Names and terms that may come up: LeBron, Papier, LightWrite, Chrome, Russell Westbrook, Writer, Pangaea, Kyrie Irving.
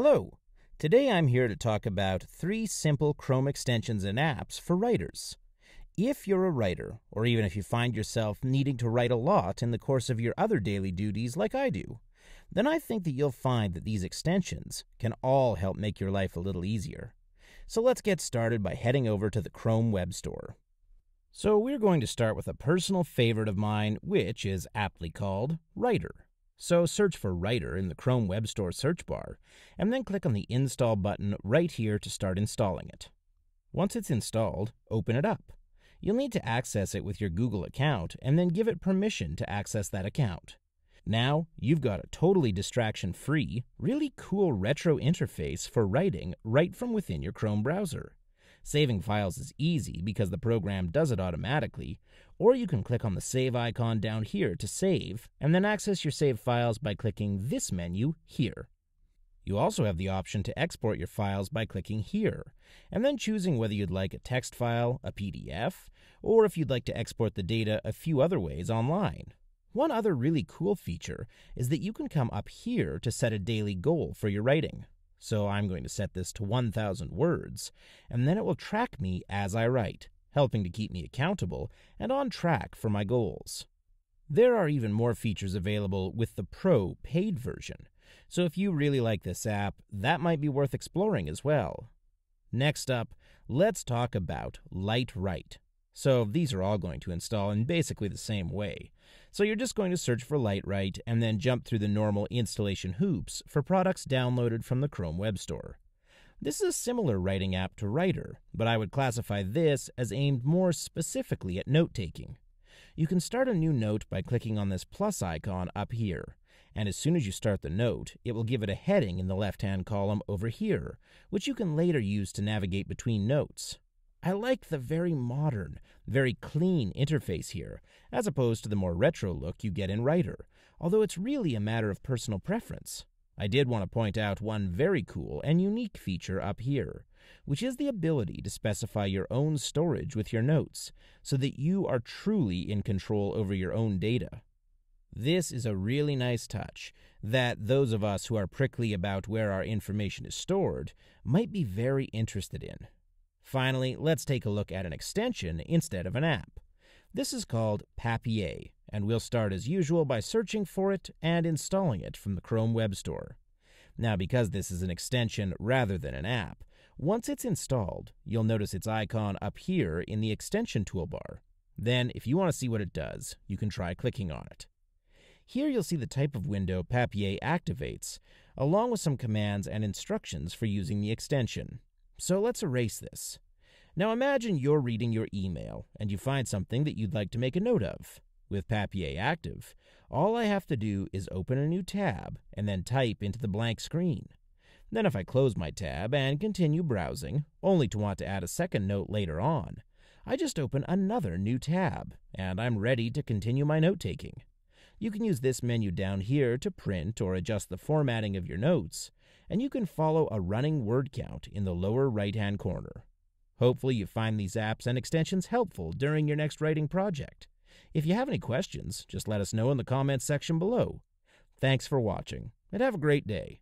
Hello! Today I'm here to talk about 3 simple Chrome extensions and apps for writers. If you're a writer, or even if you find yourself needing to write a lot in the course of your other daily duties like I do, then I think that you'll find that these extensions can all help make your life a little easier. So let's get started by heading over to the Chrome Web Store. So we're going to start with a personal favorite of mine, which is aptly called Writer. So search for Writer in the Chrome Web Store search bar, and then click on the Install button right here to start installing it. Once it's installed, open it up. You'll need to access it with your Google account, and then give it permission to access that account. Now, you've got a totally distraction-free, really cool retro interface for writing right from within your Chrome browser. Saving files is easy because the program does it automatically, or you can click on the save icon down here to save, and then access your saved files by clicking this menu here. You also have the option to export your files by clicking here, and then choosing whether you'd like a text file, a PDF, or if you'd like to export the data a few other ways online. One other really cool feature is that you can come up here to set a daily goal for your writing. So I'm going to set this to 1,000 words, and then it will track me as I write, helping to keep me accountable and on track for my goals. There are even more features available with the Pro paid version, so if you really like this app, that might be worth exploring as well. Next up, let's talk about LightWrite. So these are all going to install in basically the same way. So you're just going to search for LightWrite and then jump through the normal installation hoops for products downloaded from the Chrome Web Store. This is a similar writing app to Writer, but I would classify this as aimed more specifically at note-taking. You can start a new note by clicking on this plus icon up here, and as soon as you start the note, it will give it a heading in the left-hand column over here, which you can later use to navigate between notes. I like the very modern, very clean interface here, as opposed to the more retro look you get in Writer, although it's really a matter of personal preference. I did want to point out one very cool and unique feature up here, which is the ability to specify your own storage with your notes, so that you are truly in control over your own data. This is a really nice touch that those of us who are prickly about where our information is stored might be very interested in. Finally, let's take a look at an extension instead of an app. This is called Papier, and we'll start as usual by searching for it and installing it from the Chrome Web Store. Now, because this is an extension rather than an app, once it's installed, you'll notice its icon up here in the extension toolbar. Then, if you want to see what it does, you can try clicking on it. Here you'll see the type of window Papier activates, along with some commands and instructions for using the extension. So let's erase this. Now imagine you're reading your email and you find something that you'd like to make a note of. With Papier active, all I have to do is open a new tab and then type into the blank screen. Then if I close my tab and continue browsing, only to want to add a second note later on, I just open another new tab and I'm ready to continue my note-taking. You can use this menu down here to print or adjust the formatting of your notes, and you can follow a running word count in the lower right-hand corner. Hopefully you find these apps and extensions helpful during your next writing project. If you have any questions, just let us know in the comments section below. Thanks for watching, and have a great day.